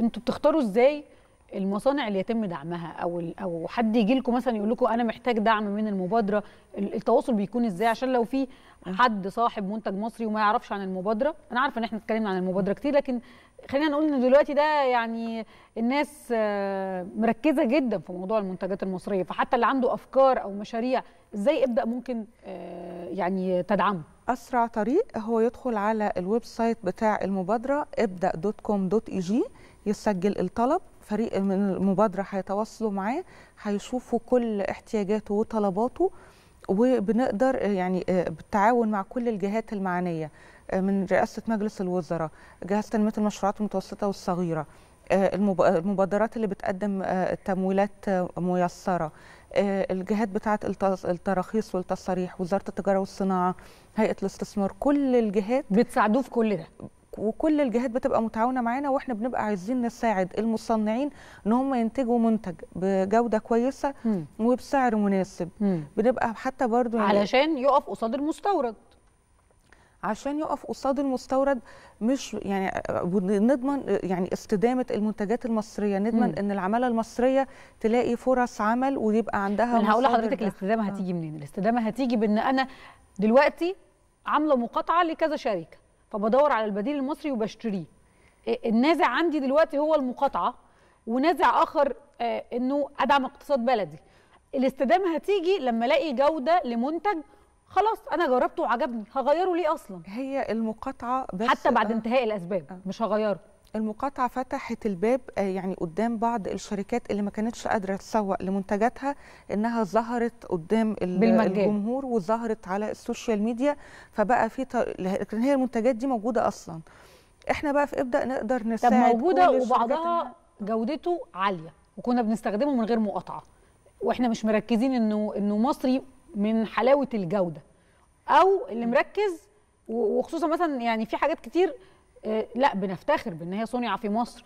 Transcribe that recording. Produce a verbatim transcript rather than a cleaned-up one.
انتوا بتختاروا ازاي المصانع اللي يتم دعمها او او حد يجي لكم مثلا يقول لكم انا محتاج دعم من المبادره؟ التواصل بيكون ازاي عشان لو في حد صاحب منتج مصري وما يعرفش عن المبادره؟ انا عارفه ان احنا اتكلمنا عن المبادره كتير، لكن خلينا نقول ان دلوقتي ده يعني الناس مركزه جدا في موضوع المنتجات المصريه، فحتى اللي عنده افكار او مشاريع ازاي ابدا ممكن يعني تدعمه؟ اسرع طريق هو يدخل على الويب سايت بتاع المبادره ابدأ دوت كوم دوت اي جي، يسجل الطلب، فريق من المبادرة هيتواصلوا معاه، هيشوفوا كل احتياجاته وطلباته، وبنقدر يعني بالتعاون مع كل الجهات المعنية من رئاسة مجلس الوزراء، جهاز تنمية المشروعات المتوسطة والصغيرة، المبادرات اللي بتقدم تمويلات ميسرة، الجهات بتاعة التراخيص والتصاريح، وزارة التجارة والصناعة، هيئة الاستثمار، كل الجهات بتساعدوه في كل ده، وكل الجهات بتبقى متعاونه معانا، واحنا بنبقى عايزين نساعد المصنعين ان هم ينتجوا منتج بجوده كويسه مم. وبسعر مناسب. مم. بنبقى حتى برضو علشان يقف قصاد المستورد، عشان يقف قصاد المستورد، مش يعني نضمن يعني استدامه المنتجات المصريه، نضمن مم. ان العماله المصريه تلاقي فرص عمل ويبقى عندها. انا هقول لحضرتك الاستدامه هتيجي منين؟ الاستدامه هتيجي بان انا دلوقتي عامله مقاطعه لكذا شركه، فبدور على البديل المصري وبشتريه. النازع عندي دلوقتي هو المقاطعه، ونازع اخر انه ادعم اقتصاد بلدي. الاستدامه هتيجي لما الاقي جوده لمنتج خلاص انا جربته وعجبني، هغيره ليه اصلا؟ هي المقاطعه بس حتى بعد أه انتهاء الاسباب أه مش هغيره. المقاطعه فتحت الباب يعني قدام بعض الشركات اللي ما كانتش قادره تسوق لمنتجاتها، انها ظهرت قدام الجمهور وظهرت على السوشيال ميديا، فبقى في طر... لكن هي المنتجات دي موجوده اصلا. احنا بقى في ابدا نقدر نساعد. طب موجوده وبعضها جودته عاليه وكنا بنستخدمه من غير مقاطعه، واحنا مش مركزين انه انه مصري من حلاوه الجوده، او اللي مركز، وخصوصا مثلا يعني في حاجات كتير لا بنفتخر بان هي صنع في مصر،